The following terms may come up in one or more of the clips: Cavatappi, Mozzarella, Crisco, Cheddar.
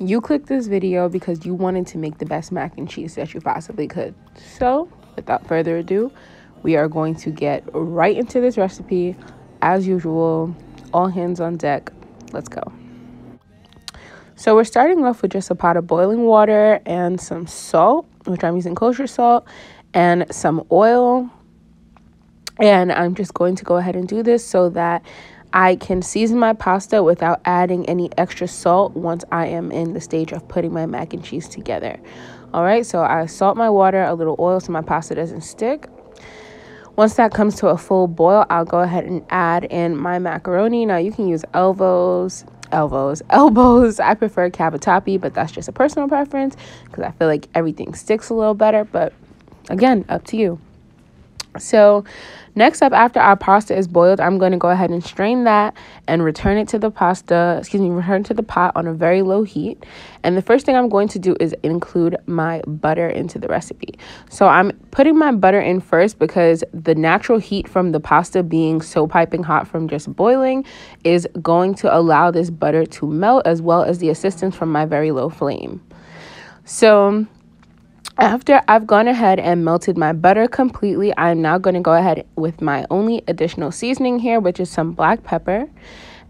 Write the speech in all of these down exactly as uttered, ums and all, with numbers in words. you clicked this video because you wanted to make the best mac and cheese that you possibly could. So without further ado, we are going to get right into this recipe. As usual, all hands on deck, let's go. So we're starting off with just a pot of boiling water and some salt, which I'm using kosher salt, and some oil. And I'm just going to go ahead and do this so that I can season my pasta without adding any extra salt once I am in the stage of putting my mac and cheese together. All right, so I salt my water, a little oil so my pasta doesn't stick. Once that comes to a full boil, I'll go ahead and add in my macaroni. Now you can use elbows, elbows, elbows. I prefer cavatappi, but that's just a personal preference because I feel like everything sticks a little better. But again, up to you. So next up, after our pasta is boiled, I'm going to go ahead and strain that and return it to the pasta, excuse me, return to the pot on a very low heat. And the first thing I'm going to do is include my butter into the recipe. So I'm putting my butter in first because the natural heat from the pasta being so piping hot from just boiling is going to allow this butter to melt, as well as the assistance from my very low flame. So after I've gone ahead and melted my butter completely, I'm now going to go ahead with my only additional seasoning here, which is some black pepper.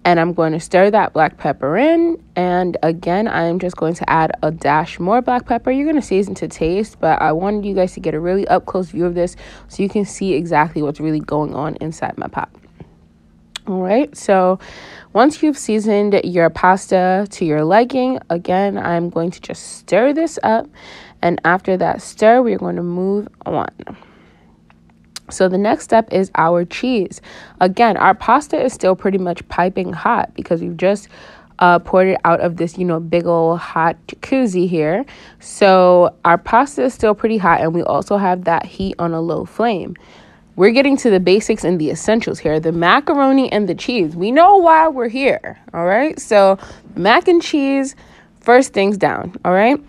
And I'm going to stir that black pepper in. And again, I'm just going to add a dash more black pepper. You're going to season to taste, but I wanted you guys to get a really up-close view of this so you can see exactly what's really going on inside my pot. All right, so once you've seasoned your pasta to your liking, again, I'm going to just stir this up. And after that stir, we're going to move on. So the next step is our cheese. Again, our pasta is still pretty much piping hot because we've just uh, poured it out of this, you know, big old hot jacuzzi here. So our pasta is still pretty hot, and we also have that heat on a low flame. We're getting to the basics and the essentials here, the macaroni and the cheese. We know why we're here, all right? So mac and cheese, first things down, all right?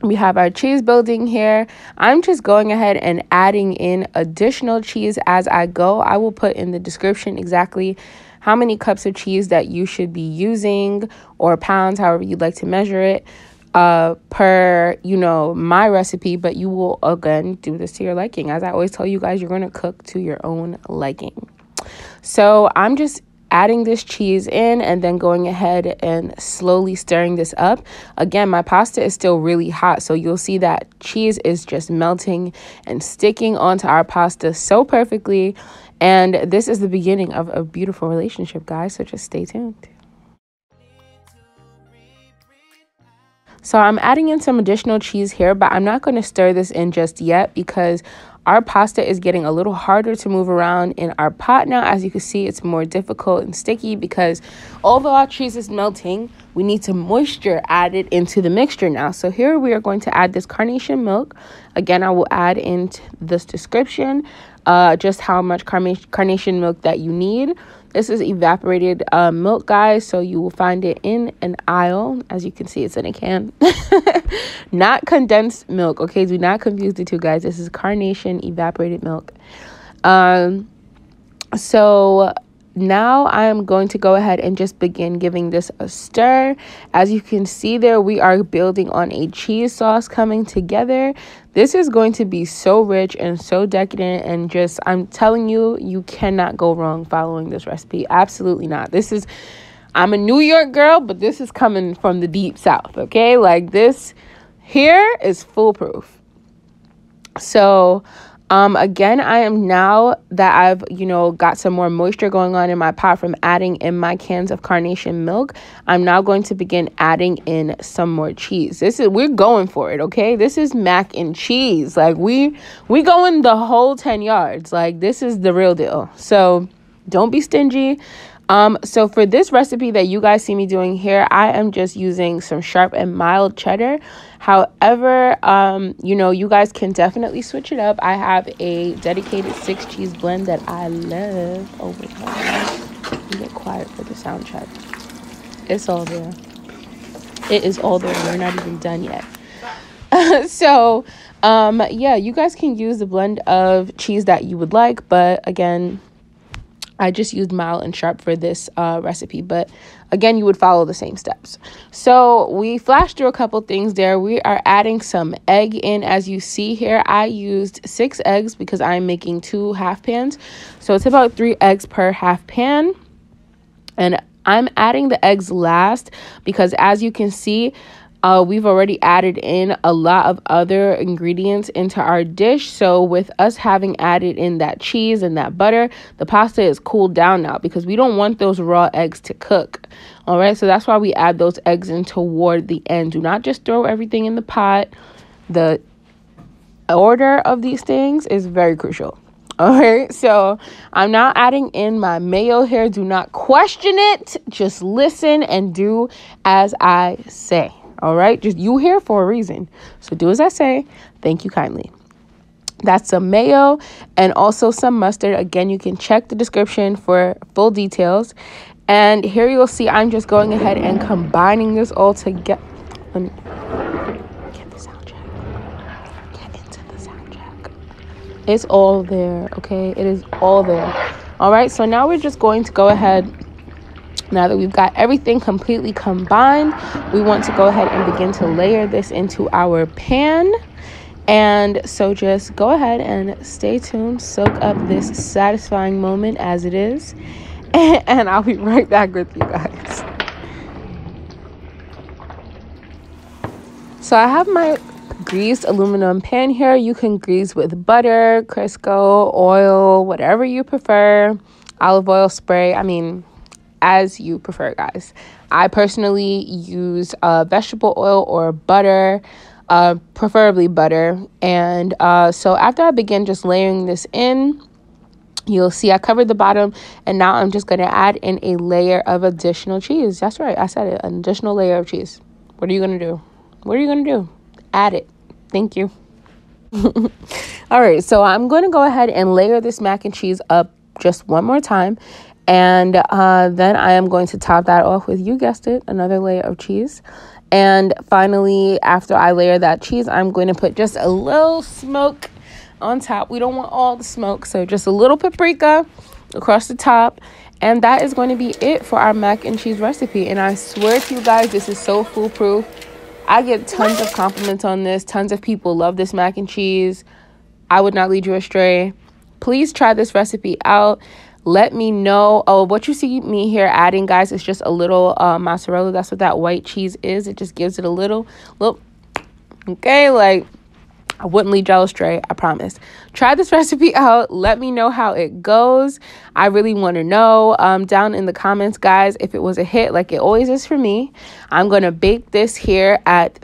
We have our cheese building here. I'm just going ahead and adding in additional cheese as I go. I will put in the description exactly how many cups of cheese that you should be using, or pounds, however you'd like to measure it, uh, per, you know, my recipe. But you will, again, do this to your liking. As I always tell you guys, you're going to cook to your own liking. So I'm just adding this cheese in and then going ahead and slowly stirring this up. Again, my pasta is still really hot, so you'll see that cheese is just melting and sticking onto our pasta so perfectly. And this is the beginning of a beautiful relationship, guys, so just stay tuned. So I'm adding in some additional cheese here, but I'm not going to stir this in just yet because our pasta is getting a little harder to move around in our pot now. As you can see, it's more difficult and sticky because although our cheese is melting, we need some moisture added into the mixture now. So here we are going to add this carnation milk. Again, I will add in this description uh, just how much carnation milk that you need. This is evaporated uh, milk, guys, so you will find it in an aisle. As you can see, it's in a can. Not condensed milk, okay? Do not confuse the two, guys. This is carnation evaporated milk. Um, so now I am going to go ahead and just begin giving this a stir. As you can see there, we are building on a cheese sauce coming together. This is going to be so rich and so decadent, and just, I'm telling you, you cannot go wrong following this recipe. Absolutely not. This is, I'm a New York girl, but this is coming from the deep south, okay? Like, this here is foolproof. So Um, again, I am, now that I've, you know, got some more moisture going on in my pot from adding in my cans of carnation milk, I'm now going to begin adding in some more cheese. This is, we're going for it, okay? This is mac and cheese. Like, we, we going the whole ten yards. Like, this is the real deal. So don't be stingy. Um, so for this recipe that you guys see me doing here, I am just using some sharp and mild cheddar. However, um, you know, you guys can definitely switch it up. I have a dedicated six cheese blend that I love. Oh my God, you get quiet for the sound check. It's all there. It is all there. We're not even done yet. So, um, yeah, you guys can use the blend of cheese that you would like, but again, I just used mild and sharp for this uh, recipe. But again, you would follow the same steps. So we flashed through a couple things there. We are adding some egg in. As you see here, I used six eggs because I'm making two half pans. So it's about three eggs per half pan. And I'm adding the eggs last because, as you can see, Uh, we've already added in a lot of other ingredients into our dish. So with us having added in that cheese and that butter, the pasta is cooled down now because we don't want those raw eggs to cook. All right, so that's why we add those eggs in toward the end. Do not just throw everything in the pot. The order of these things is very crucial. All right, so I'm now adding in my mayo here. Do not question it. Just listen and do as I say. All right, just you here for a reason. So do as I say. Thank you kindly. That's some mayo and also some mustard. Again, you can check the description for full details. And here you'll see I'm just going ahead and combining this all together. Let me get the sound check. Get into the sound check. It's all there, okay? It is all there. All right, so now we're just going to go ahead. Now that we've got everything completely combined, we want to go ahead and begin to layer this into our pan. And so just go ahead and stay tuned, soak up this satisfying moment as it is, and I'll be right back with you guys. So I have my greased aluminum pan here. You can grease with butter, Crisco, oil, whatever you prefer, olive oil spray, I mean, as you prefer, guys. I personally use uh, vegetable oil or butter, uh, preferably butter. And uh, so after I begin just layering this in, you'll see I covered the bottom, and now I'm just going to add in a layer of additional cheese. That's right, I said it, an additional layer of cheese. What are you going to do? What are you going to do? Add it. Thank you. All right, so I'm going to go ahead and layer this mac and cheese up just one more time. And uh, then I am going to top that off with, you guessed it, another layer of cheese. And finally, after I layer that cheese, I'm going to put just a little smoke on top. We don't want all the smoke, so just a little paprika across the top. And that is going to be it for our mac and cheese recipe. And I swear to you guys, this is so foolproof. I get tons of compliments on this. Tons of people love this mac and cheese. I would not lead you astray. Please try this recipe out. Let me know. Oh, what you see me here adding, guys, is just a little uh, mozzarella. That's what that white cheese is. It just gives it a little, little, okay, like, I wouldn't lead y'all astray, I promise. Try this recipe out. Let me know how it goes. I really want to know. Um, down in the comments, guys, if it was a hit, like it always is for me, I'm going to bake this here at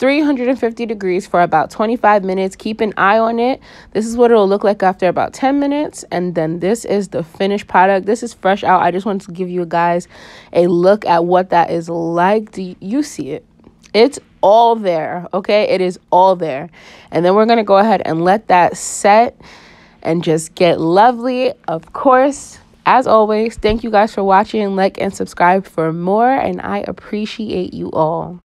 three hundred fifty degrees for about twenty-five minutes. Keep an eye on it. This is what it'll look like after about ten minutes, and then this is the finished product. This is fresh out. I just wanted to give you guys a look at what that is like. Do you see it? It's all there, okay? It is all there. And then we're gonna go ahead and let that set and just get lovely. Of course, as always, thank you guys for watching. Like and subscribe for more, and I appreciate you all.